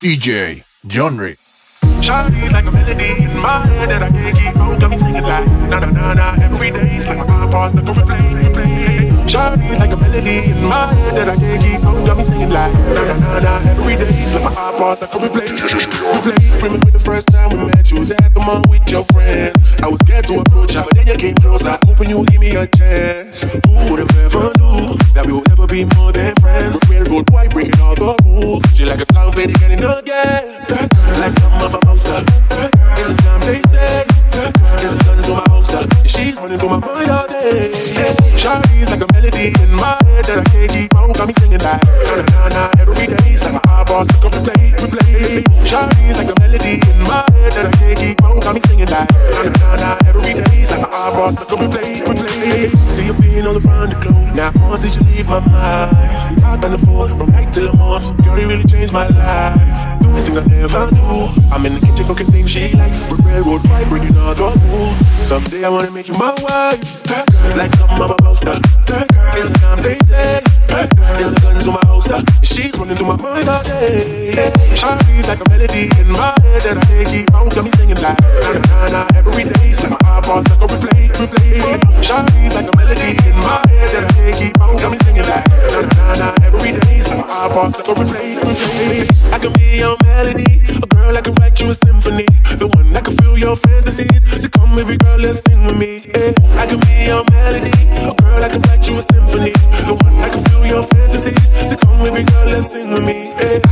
DJ Junrey. Shawty's like a melody in my head that I can't keep out. Got me singing like na na na na every day. It's like my iPod stuck on replay. Shawty's like a melody in my head that I can't keep out. Got me singing like na na na na every day. It's like my iPod stuck on replay. Remember the first time we met? You was at the mall with your friend. I was scared to approach her, but then you came close. I hoping you would give me a chance. Who would have ever knew that we would ever be more than friends? Railroad boy breaking all the rules. She like a song played again and again. Like some of a monster. It's a damn they say. It's a gun into my holster. She's running through my mind all day. Shawty's like a melody in my head that I can't keep out. Got me singing like na na na every day. It's like my eyeballs stuck on replay. Shawty's like a melody in my head that I can't keep out. Got me singing like na na na every day. It's like my eyeballs stuck on replay. See you being all around the globe. Now once did you leave my mind? We talked on the phone from night till morning. Girl, you really changed my life. Doing things I never do. I'm in the kitchen cooking things she likes. With railroad pipe breaking all the rules. Someday I wanna make you my wife. Like something of a poster. It's a damn they say. It's a gun to my holster. She's running through my mind all day. Shawty's like a melody in my head that I can't keep out. Got me singing like na na na every day. It's like my eyeballs stuck on replay. Shawty's like a melody in my head that I can't keep out. Got me singing like na na na every day. It's like my eyeballs stuck on replay. I can be your melody, a girl I can write you a symphony, the one that can fill your fantasies. So come baby girl, let's sing with me. Yeah. I can be your melody, a girl I can write you a symphony, the one that can fill your fantasies. So come baby girl, let's sing with me. Yeah.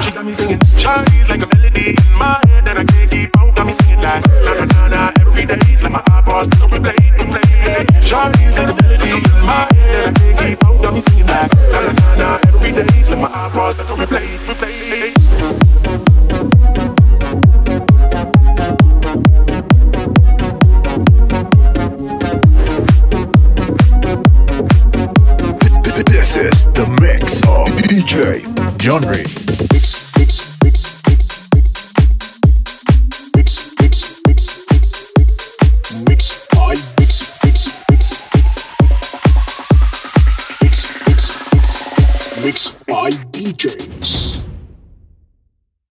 Shawty got me singing, she got me singing. Shawty's like a melody in my head that I can't keep out. Got me singing like na na na every day. It's like my eyeballs to replay. Shawty's like a melody in my head that I can't keep out. Got me singing like na na na na every day. It's like my eyeballs that replay. This is the mix of DJ Junrey.